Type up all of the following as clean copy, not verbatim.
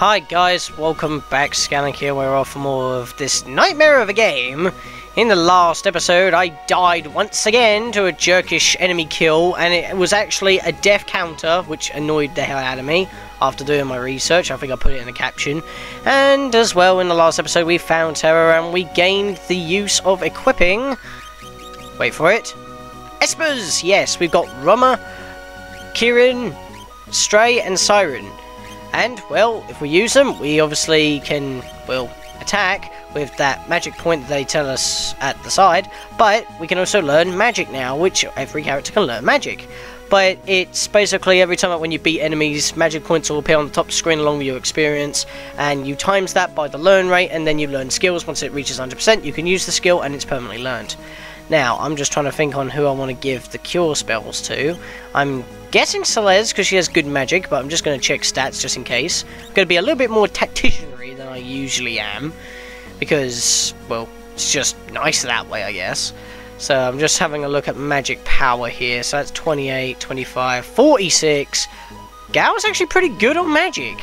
Hi guys, welcome back, Scatlink here, we're off for more of this nightmare of a game. In the last episode, I died once again to a jerkish enemy kill, and it was actually a death counter, which annoyed the hell out of me. After doing my research, I think I put it in the caption. And as well, in the last episode, we found terror, and we gained the use of equipping... wait for it... Espers! Yes, we've got Ramuh, Kirin, Stray, and Siren. And, well, if we use them, we obviously can, well, attack with that magic point that they tell us at the side, but we can also learn magic now, which every character can learn magic. But it's basically every time when you beat enemies, magic points will appear on the top screen along with your experience, and you times that by the learn rate, and then you learn skills. Once it reaches 100%, you can use the skill, and it's permanently learned. Now, I'm just trying to think on who I want to give the cure spells to. I'm guessing Celes, because she has good magic, but I'm just going to check stats just in case. I'm going to be a little bit more tacticianry than I usually am, because, well, it's just nice that way, I guess. So I'm just having a look at magic power here. So that's 28, 25, 46. Gau's actually pretty good on magic.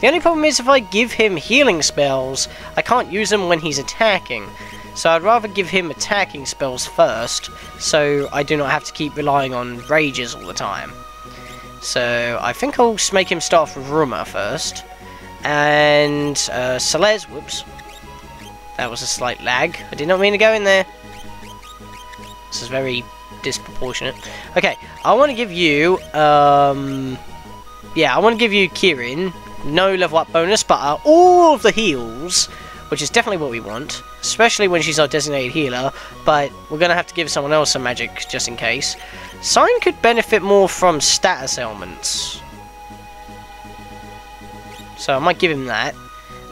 The only problem is if I give him healing spells, I can't use them when he's attacking. So I'd rather give him attacking spells first, so I do not have to keep relying on rages all the time. So I think I'll make him start off with Ramuh first. And Celes, whoops. That was a slight lag. I did not mean to go in there. This is very disproportionate. Okay, I want to give you, yeah, I want to give you Kirin. No level up bonus, but all of the heals, which is definitely what we want, especially when she's our designated healer, but we're going to have to give someone else some magic, just in case. Cyan could benefit more from status ailments, so I might give him that.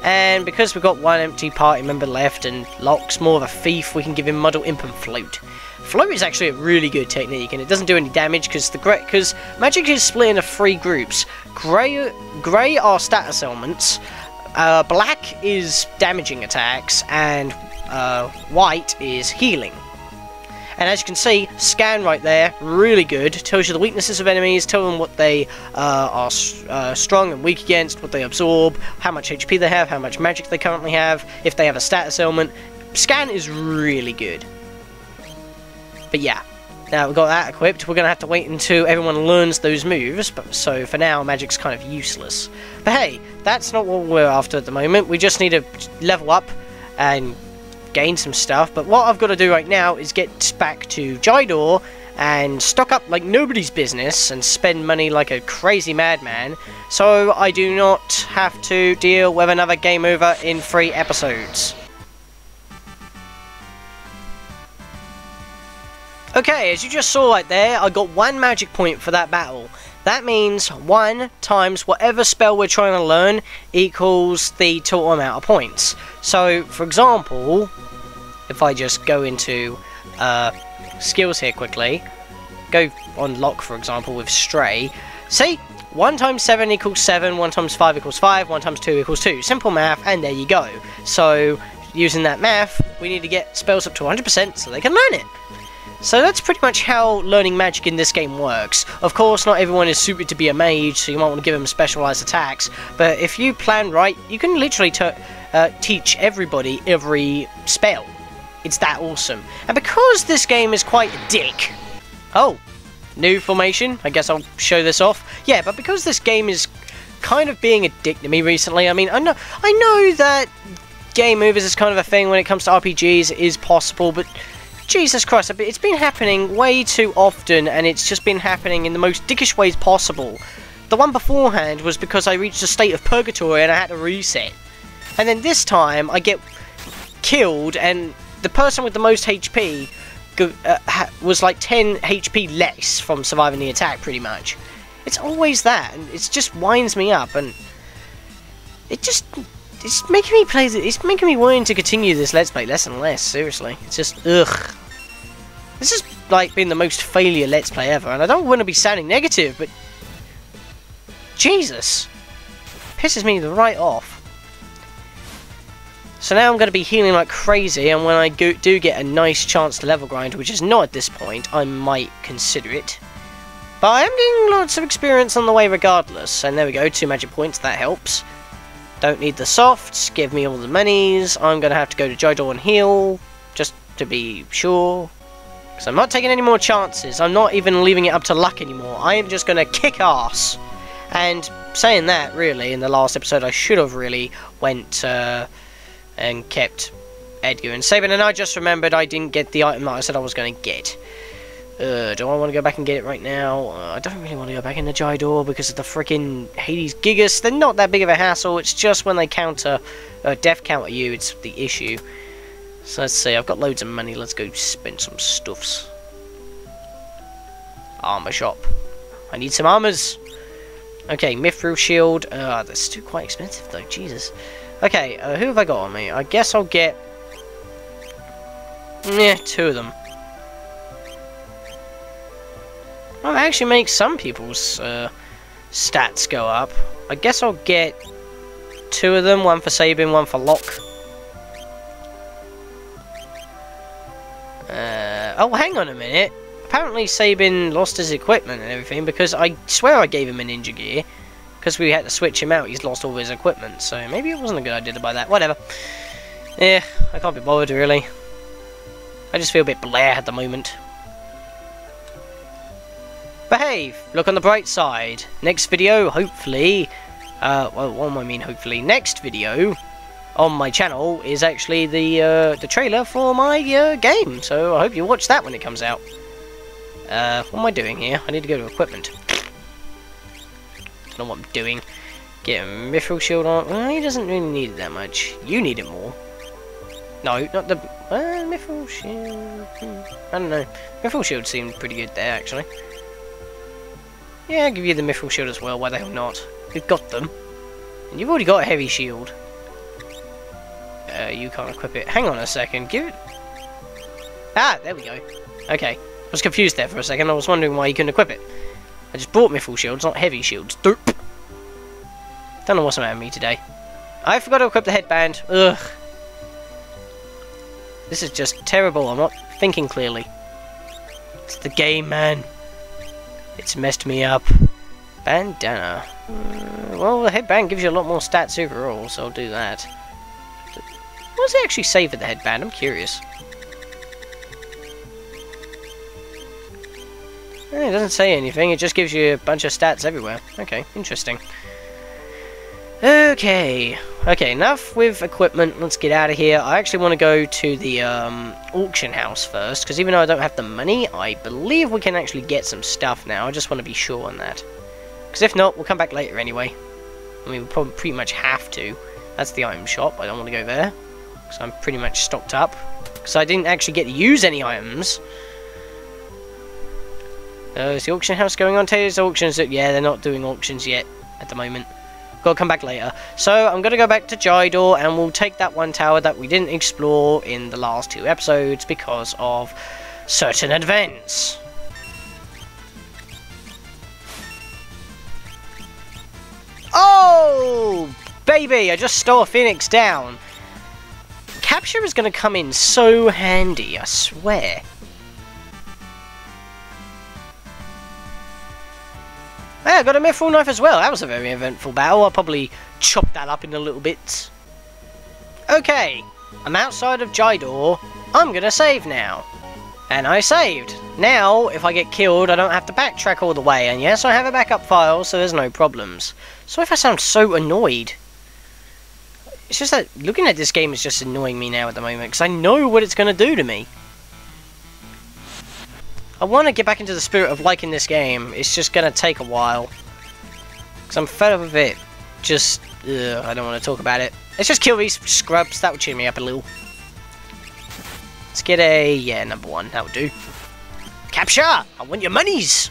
And because we've got one empty party member left, and Locke's more of a thief, we can give him Muddle, Imp, and Float. Float is actually a really good technique, and it doesn't do any damage, because magic is split into three groups. Grey are status ailments, black is damaging attacks, and white is healing. And as you can see, Scan right there, really good. Tells you the weaknesses of enemies, tells them what they are strong and weak against, what they absorb, how much HP they have, how much magic they currently have, if they have a status ailment. Scan is really good. But yeah, now we've got that equipped, we're going to have to wait until everyone learns those moves, but so for now magic's kind of useless. But hey, that's not what we're after at the moment. We just need to level up and gain some stuff, but what I've got to do right now is get back to Jidoor and stock up like nobody's business and spend money like a crazy madman, so I do not have to deal with another game over in 3 episodes. Okay, as you just saw right there, I got 1 magic point for that battle. That means 1 times whatever spell we're trying to learn equals the total amount of points. So, for example, if I just go into skills here quickly, go on Locke, for example, with Stray. See, 1 times 7 equals 7, 1 times 5 equals 5, 1 times 2 equals 2. Simple math, and there you go. So, using that math, we need to get spells up to 100% so they can learn it. So that's pretty much how learning magic in this game works. Of course, not everyone is suited to be a mage, so you might want to give them specialized attacks, but if you plan right, you can literally teach everybody every spell. It's that awesome. And because this game is quite a dick... oh, new formation. I guess I'll show this off. Yeah, but because this game is kind of being a dick to me recently, I mean, I know that game movers is kind of a thing when it comes to RPGs. It is possible, but... Jesus Christ, it's been happening way too often, and it's just been happening in the most dickish ways possible. The one beforehand was because I reached a state of purgatory and I had to reset. And then this time, I get killed, and the person with the most HP was like 10 HP less from surviving the attack, pretty much. It's always that, and it just winds me up, and... it just... it's making me play. It's making me wanting to continue this Let's Play less and less. Seriously, it's just ugh. This has like been the most failure Let's Play ever, and I don't want to be sounding negative, but Jesus, pisses me right off. So now I'm going to be healing like crazy, and when I do get a nice chance to level grind, which is not at this point, I might consider it. But I am getting lots of experience on the way regardless. And there we go, 2 magic points. That helps. Don't need the softs, give me all the minis. I'm going to have to go to Jidoor and heal, just to be sure. Because I'm not taking any more chances, I'm not even leaving it up to luck anymore. I am just going to kick ass. And saying that, really, in the last episode I should have really went and kept Edgar and Sabin. And I just remembered I didn't get the item that I said I was going to get. Do I want to go back and get it right now? I don't really want to go back into Jidoor because of the freaking Hades Gigas. They're not that big of a hassle. It's just when they counter, death counter you, it's the issue. So let's see. I've got loads of money. Let's go spend some stuffs. Armor shop. I need some armors. Okay, mithril shield. That's still quite expensive though. Jesus. Okay, who have I got on me? I guess I'll get. Yeah, two of them. Well, that actually makes some people's stats go up. I guess I'll get two of them, one for Sabin, one for Locke. Oh, hang on a minute. Apparently Sabin lost his equipment and everything, because I swear I gave him a ninja gear. Because we had to switch him out, he's lost all his equipment. So maybe it wasn't a good idea to buy that. Whatever. Yeah, I can't be bothered, really. I just feel a bit blah at the moment. Behave! Look on the bright side. Next video, hopefully... well, I mean hopefully. Next video on my channel is actually the trailer for my game. So I hope you watch that when it comes out. What am I doing here? I need to go to equipment. Don't know what I'm doing. Get a mithril shield on. Well, he doesn't really need it that much. You need it more. No, not the... mithril shield... I don't know. Mithril shield seemed pretty good there, actually. Yeah, I'll give you the mithril shield as well, why the hell not? We've got them. And you've already got a heavy shield. You can't equip it. Hang on a second, give it... Ah, there we go. Okay, I was confused there for a second, I was wondering why you couldn't equip it. I just bought mithril shields, not heavy shields. Derp. Don't know what's the matter with me today. I forgot to equip the headband. Ugh. This is just terrible, I'm not thinking clearly. It's the game, man. It's messed me up. Bandana. Well, the headband gives you a lot more stats overall, so I'll do that. What does it actually say for the headband? I'm curious. It doesn't say anything, it just gives you a bunch of stats everywhere. Okay, interesting. Okay, enough with equipment. Let's get out of here. I actually want to go to the auction house first, because even though I don't have the money, I believe we can actually get some stuff now. I just want to be sure on that, because if not, we'll come back later anyway. I mean, we probably pretty much have to. That's the item shop. I don't want to go there, because I'm pretty much stocked up, because I didn't actually get to use any items. Is the auction house going on? Taylor's auctions? Yeah, they're not doing auctions yet at the moment. Gotta come back later. So I'm gonna go back to Jidoor and we'll take that one tower that we didn't explore in the last two episodes because of certain events. Oh baby, I just stole a Phoenix down. Capture is gonna come in so handy, I swear. Yeah, I got a mithril knife as well. That was a very eventful battle. I'll probably chop that up in a little bit. Okay, I'm outside of Jidoor. I'm gonna save now. And I saved. Now, if I get killed, I don't have to backtrack all the way. And yes, I have a backup file, so there's no problems. So if I sound so annoyed... It's just that looking at this game is just annoying me now at the moment, because I know what it's gonna do to me. I want to get back into the spirit of liking this game. It's just going to take a while. Because I'm fed up with it. Just, ugh, I don't want to talk about it. Let's just kill these scrubs. That would cheer me up a little. Let's get a, yeah, number one. That would do. Capture! I want your monies!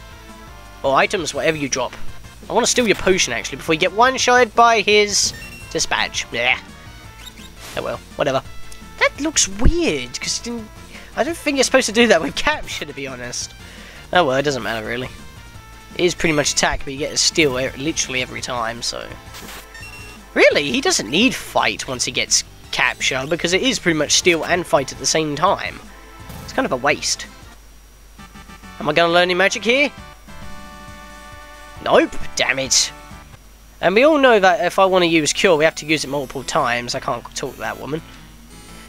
Or items, whatever you drop. I want to steal your potion, actually, before you get one-shotted by his dispatch. Yeah. Oh well, whatever. That looks weird, because it didn't... I don't think you're supposed to do that with Capture, to be honest. Oh well, it doesn't matter really. It is pretty much attack, but you get to steal literally every time, so... Really, he doesn't need fight once he gets Capture, because it is pretty much steal and fight at the same time. It's kind of a waste. Am I going to learn any magic here? Nope, damn it. And we all know that if I want to use Cure, we have to use it multiple times. I can't talk to that woman.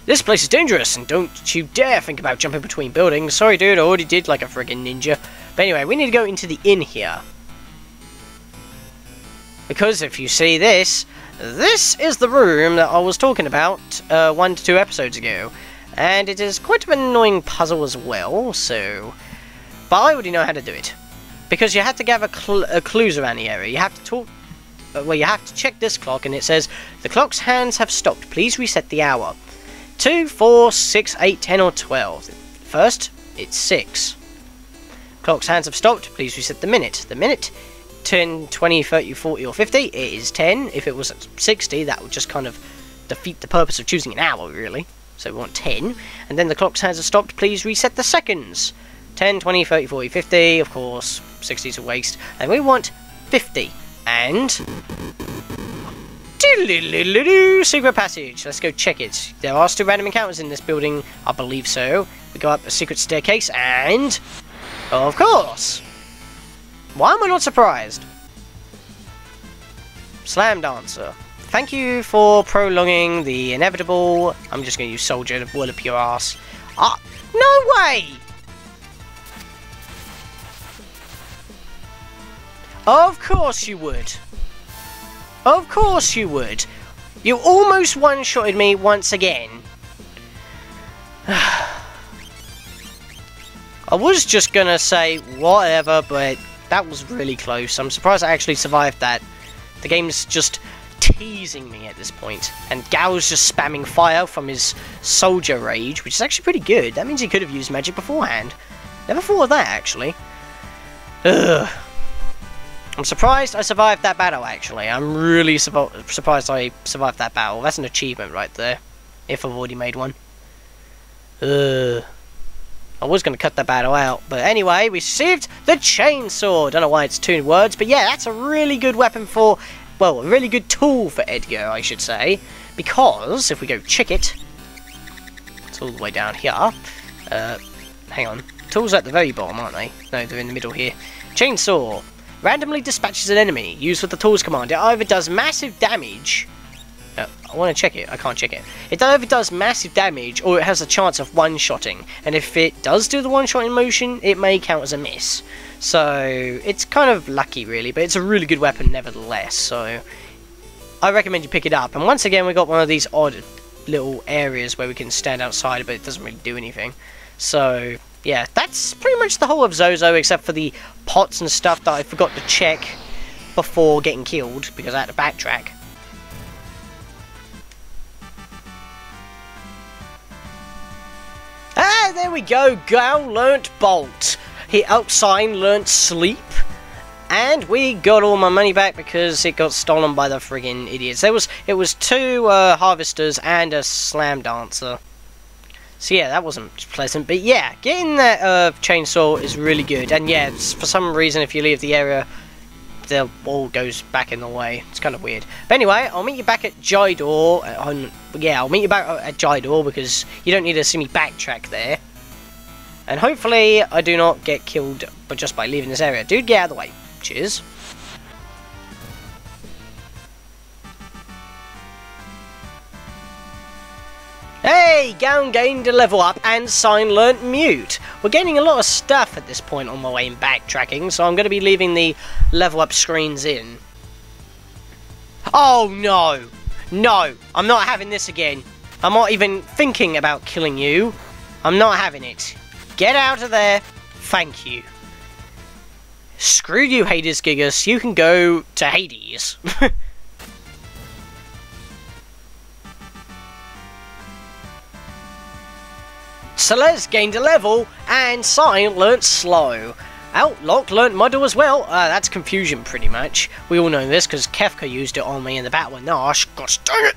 This place is dangerous, and don't you dare think about jumping between buildings. Sorry, dude, I already did like a friggin' ninja. But anyway, we need to go into the inn here. Because if you see this, this is the room that I was talking about 1 to 2 episodes ago. And it is quite an annoying puzzle as well, so... But I already know how to do it. Because you have to gather clues around the area. You have to talk... Well, you have to check this clock, and it says, the clock's hands have stopped. Please reset the hour. 2, 4, 6, 8, 10, or 12. First, it's 6. Clock's hands have stopped. Please reset the minute. The minute... 10, 20, 30, 40, or 50, it is 10. If it was 60, that would just kind of defeat the purpose of choosing an hour, really. So we want 10. And then the clock's hands have stopped. Please reset the seconds. 10, 20, 30, 40, 50. Of course, 60's a waste. And we want 50. And... secret passage. Let's go check it. There are still random encounters in this building, I believe so. We go up a secret staircase, and... Of course! Why am I not surprised? Slam dancer. Thank you for prolonging the inevitable. I'm just going to use Soldier to wallop your ass. Ah, no way! Of course you would. Of course you would. You almost one-shotted me once again. I was just going to say whatever, but... That was really close. I'm surprised I actually survived that. The game's just teasing me at this point. And Gau's just spamming fire from his soldier rage, which is actually pretty good. That means he could have used magic beforehand. Never thought of that, actually. Ugh. I'm surprised I survived that battle, actually. I'm really surprised I survived that battle. That's an achievement right there. If I've already made one. Ugh. I was going to cut that battle out, but anyway, we received the chainsaw. Don't know why it's 2 words, but yeah, that's a really good weapon for, well, a really good tool for Edgar, I should say. Because, if we go check it, it's all the way down here. Hang on. Tools at the very bottom, aren't they? No, they're in the middle here. Chainsaw. Randomly dispatches an enemy. Used with the tools command. It either does massive damage... I want to check it. I can't check it. It either does massive damage or it has a chance of one-shotting. And if it does do the one-shotting motion, it may count as a miss. So, it's kind of lucky, really. But it's a really good weapon, nevertheless. So, I recommend you pick it up. And once again, we got one of these odd little areas where we can stand outside, but it doesn't really do anything. So, yeah. That's pretty much the whole of Zozo, except for the pots and stuff that I forgot to check before getting killed. Because I had to backtrack. Ah, there we go. Gau learnt Bolt. He Sign learnt Sleep. And we got all my money back because it got stolen by the friggin' idiots. It was 2 harvesters and a slam dancer. So yeah, that wasn't pleasant. But yeah, getting that chainsaw is really good. And yeah, for some reason, if you leave the area, the wall goes back in the way. It's kind of weird. But anyway, I'll meet you back at Jidoor. I'll meet you back at Jidoor because you don't need to see me backtrack there. And hopefully I do not get killed but just by leaving this area. Dude, get out of the way. Cheers. Hey, Gau gained a level up and Cyan learnt Mute. We're gaining a lot of stuff at this point on my way in backtracking, so I'm going to be leaving the level up screens in. Oh no! No! I'm not having this again. I'm not even thinking about killing you. I'm not having it. Get out of there. Thank you. Screw you, Hades Gigas. You can go to Hades. Celes gained a level, and Cyan learnt Slow. Locke learnt Muddle as well. That's confusion, pretty much. We all know this, because Kefka used it on me in the battle with Nash. Gosh dang it!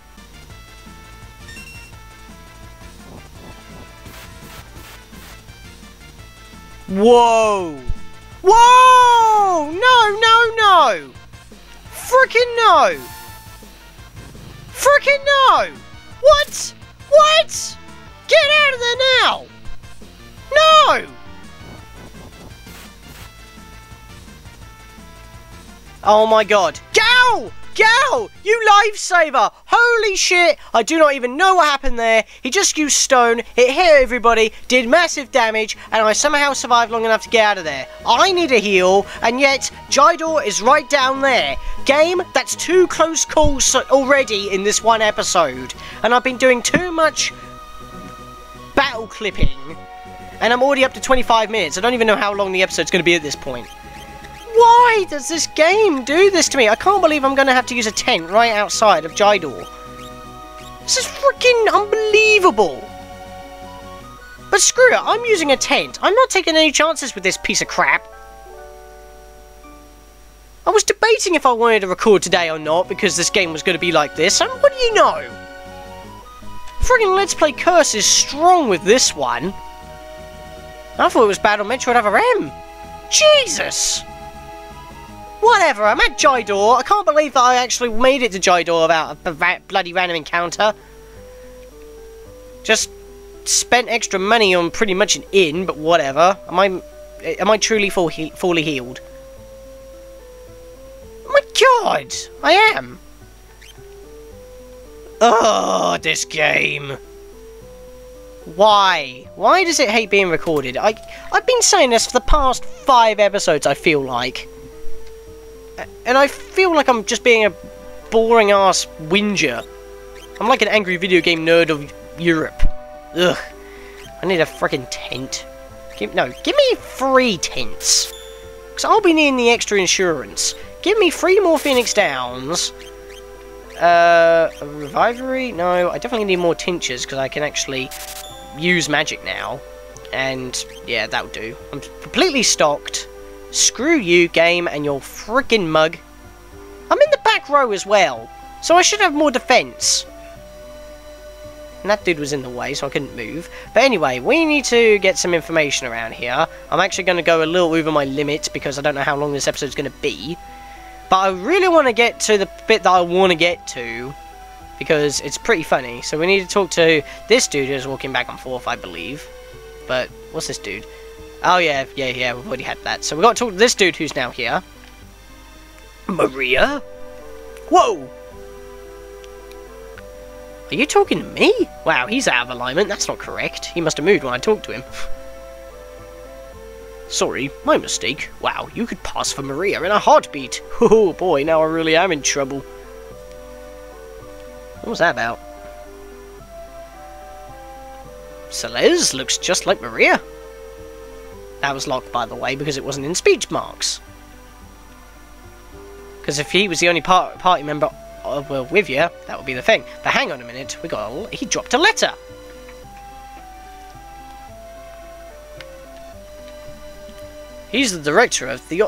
Whoa! Whoa! No, no, no! Frickin' no! Frickin' no! What? What? Get out of there now! No! Oh my god. Gau! Gau, you lifesaver! Holy shit! I do not even know what happened there. He just used stone, it hit everybody, did massive damage, and I somehow survived long enough to get out of there. I need a heal, and yet Jidoor is right down there. Game, that's two close calls already in this one episode. And I've been doing too much battle clipping, and I'm already up to 25 minutes. I don't even know how long the episode's going to be at this point. Why does this game do this to me? I can't believe I'm going to have to use a tent right outside of Jidoor. This is freaking unbelievable. But screw it, I'm using a tent. I'm not taking any chances with this piece of crap. I was debating if I wanted to record today or not because this game was going to be like this, and what do you know? Friggin' Let's Play Curse is strong with this one. I thought it was bad on Metroid Other M. Jesus! Whatever, I'm at Jidoor. I can't believe that I actually made it to Jidoor without a bloody random encounter. Just spent extra money on pretty much an inn, but whatever. Am I truly fully healed? Oh my god, I am. Oh, this game. Why? Why does it hate being recorded? I've been saying this for the past 5 episodes, I feel like. And I feel like I'm just being a boring ass whinger. I'm like an angry video game nerd of Europe. Ugh. I need a freaking tent. Give me 3 tents. Because I'll be needing the extra insurance. Give me 3 more Phoenix Downs. A Revivery? No, I definitely need more Tinctures because I can actually use magic now. And yeah, that'll do. I'm completely stocked. Screw you, game, and your freaking mug. I'm in the back row as well, so I should have more defense. And that dude was in the way, so I couldn't move. But anyway, we need to get some information around here. I'm actually going to go a little over my limit because I don't know how long this episode's going to be. But I really want to get to the bit that I want to get to because it's pretty funny. So we need to talk to this dude who's walking back and forth, I believe. But what's this dude? Oh yeah, we've already had that. So we got to talk to this dude who's now here. Maria? Whoa! Are you talking to me? Wow, he's out of alignment. That's not correct. He must have moved when I talked to him. Sorry, my mistake. Wow, you could pass for Maria in a heartbeat. Oh boy, now I really am in trouble. What was that about? Celes looks just like Maria. That was Locke, by the way, because it wasn't in speech marks. Because if he was the only party member with you, that would be the thing. But hang on a minute, he dropped a letter. He's the director of the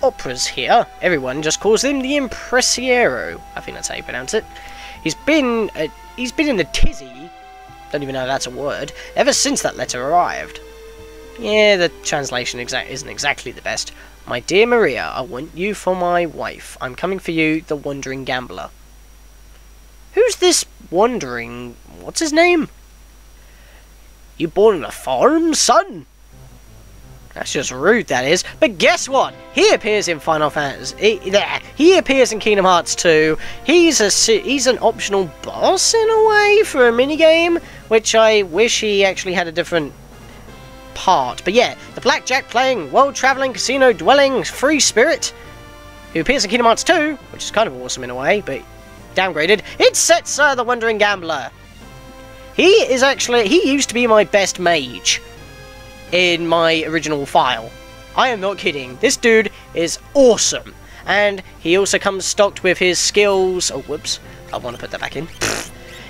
operas here. Everyone just calls him the Impressiero. I think that's how you pronounce it. He's been in the tizzy. Don't even know if that's a word. Ever since that letter arrived. Yeah, the translation isn't exactly the best. My dear Maria, I want you for my wife. I'm coming for you, the wandering gambler. Who's this wandering... what's his name? You born on a farm, son? That's just rude, that is. But guess what? He appears in Final Fantasy... He appears in Kingdom Hearts 2. He's an optional boss, in a way, for a minigame, which I wish he actually had a different... part. But yeah, the blackjack playing, world traveling, casino dwelling, free spirit, who appears in Kingdom Hearts 2, which is kind of awesome in a way, but downgraded. It's Setzer, the Wandering Gambler. He used to be my best mage in my original file. I am not kidding. This dude is awesome, and he also comes stocked with his skills. Oh, whoops! I want to put that back in.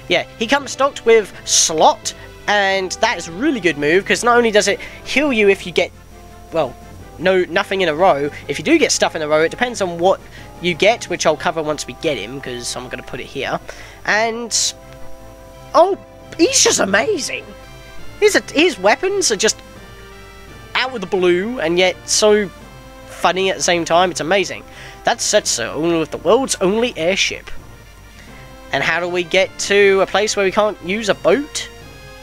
Yeah, he comes stocked with slot. And that is a really good move, because not only does it heal you if you get, well, nothing in a row. If you do get stuff in a row, it depends on what you get, which I'll cover once we get him, because I'm going to put it here. And, oh, he's just amazing. His weapons are just out of the blue, and yet so funny at the same time. It's amazing. That's Setzer, owner of the world's only airship. And how do we get to a place where we can't use a boat?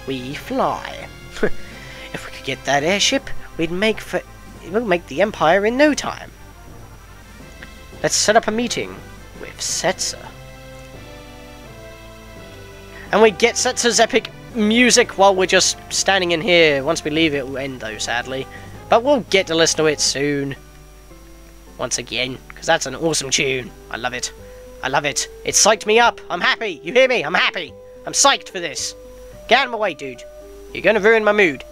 We fly. If we could get that airship, we'll make the Empire in no time. Let's set up a meeting with Setzer. And we get Setzer's epic music while we're just standing in here. Once we leave it, we'll end though, sadly. But we'll get to listen to it soon. Once again, because that's an awesome tune. I love it. I love it. It psyched me up. I'm happy. You hear me? I'm happy. I'm psyched for this. Get out of my way, dude. You're going to ruin my mood.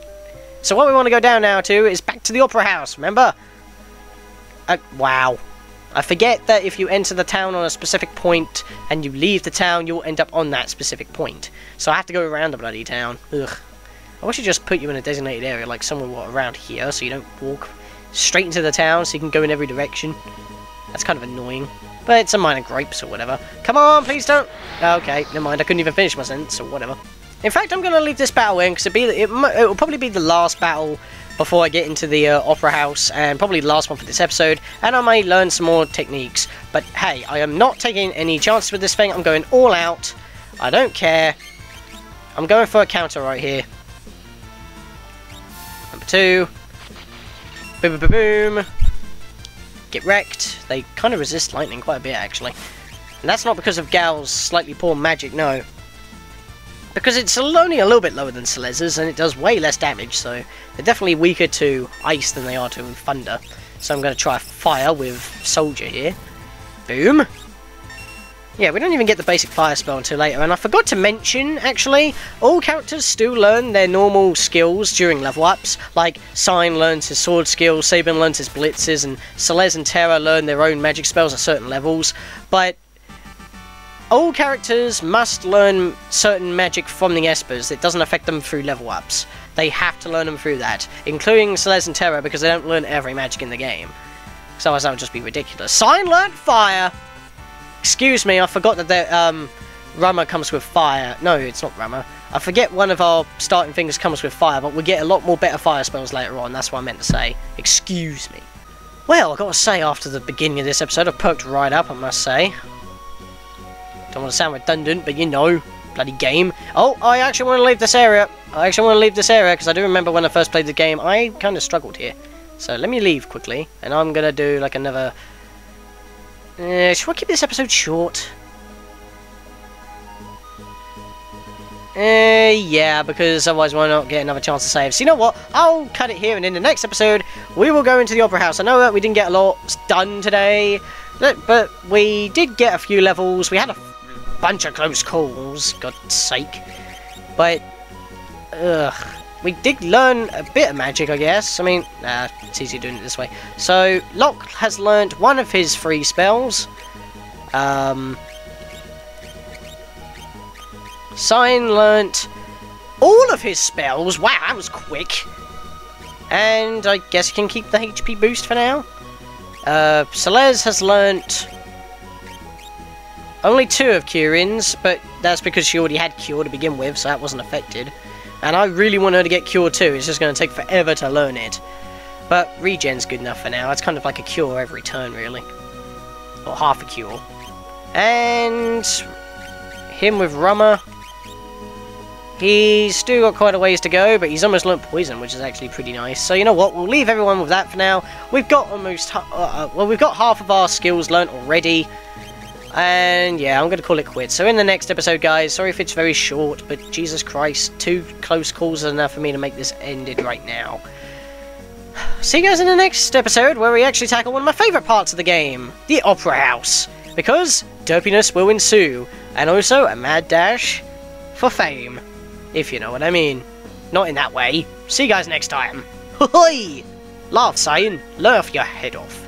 So what we want to go down now to is back to the Opera House, remember? Wow. I forget that if you enter the town on a specific point and you leave the town, you'll end up on that specific point. So I have to go around the bloody town. Ugh. I wish I'd just put you in a designated area, like somewhere around here, so you don't walk straight into the town, so you can go in every direction. That's kind of annoying. But it's a minor gripes or whatever. Come on, please don't... Okay, never mind, I couldn't even finish my sentence, or whatever. In fact, I'm going to leave this battle in, because it'll probably be the last battle before I get into the Opera House, and probably the last one for this episode, and I may learn some more techniques. But hey, I am not taking any chances with this thing. I'm going all out. I don't care. I'm going for a counter right here. Number two. Boom, boom, boom, boom. Get wrecked. They kind of resist lightning quite a bit, actually. And that's not because of Gau's slightly poor magic, no. Because it's only a little bit lower than Celeste's, and it does way less damage, so they're definitely weaker to ice than they are to thunder. So I'm going to try fire with Soldier here. Boom. Yeah, we don't even get the basic fire spell until later, and I forgot to mention, actually, all characters still learn their normal skills during level ups, like Cyan learns his sword skills, Sabin learns his blitzes, and Celes and Terra learn their own magic spells at certain levels, but... all characters must learn certain magic from the Espers. It doesn't affect them through level ups. They have to learn them through that, including Celes and Terra, because they don't learn every magic in the game. So that would just be ridiculous. Cyan learned fire! Excuse me, I forgot that Ramuh comes with fire. No, it's not Ramuh. I forget one of our starting things comes with fire, but we'll get a lot more better fire spells later on. That's what I meant to say. Excuse me. Well, I've got to say, after the beginning of this episode, I perked right up, I must say. Don't want to sound redundant, but you know, bloody game. Oh, I actually want to leave this area. I actually want to leave this area, because I do remember when I first played the game, I kind of struggled here. So let me leave quickly, and I'm going to do like another... should I keep this episode short? Yeah, because otherwise we'll not get another chance to save. So you know what? I'll cut it here, and in the next episode, we will go into the Opera House. I know that we didn't get a lot done today, but we did get a few levels. We had a bunch of close calls, God's sake. But, we did learn a bit of magic, I guess. I mean, nah, it's easy doing it this way. So, Locke has learned one of his free spells. Cyan learnt all of his spells. Wow, that was quick. And I guess you can keep the HP boost for now. Celes has learnt only two of Kirin's, but that's because she already had Cure to begin with, so that wasn't affected. And I really want her to get Cure too. It's just going to take forever to learn it. But regen's good enough for now. It's kind of like a cure every turn, really. Or half a cure. And him with Ramuh. He's still got quite a ways to go, but he's almost learnt poison, which is actually pretty nice. So you know what, we'll leave everyone with that for now. We've got almost, well, we've got half of our skills learnt already. And yeah, I'm going to call it quits. So in the next episode, guys, sorry if it's very short, but Jesus Christ, two close calls is enough for me to make this ended right now. See you guys in the next episode, where we actually tackle one of my favourite parts of the game, the Opera House. Because derpiness will ensue, and also a mad dash for fame. If you know what I mean. Not in that way. See you guys next time. Ho-hoi! Laugh, Cyan. Laugh your head off.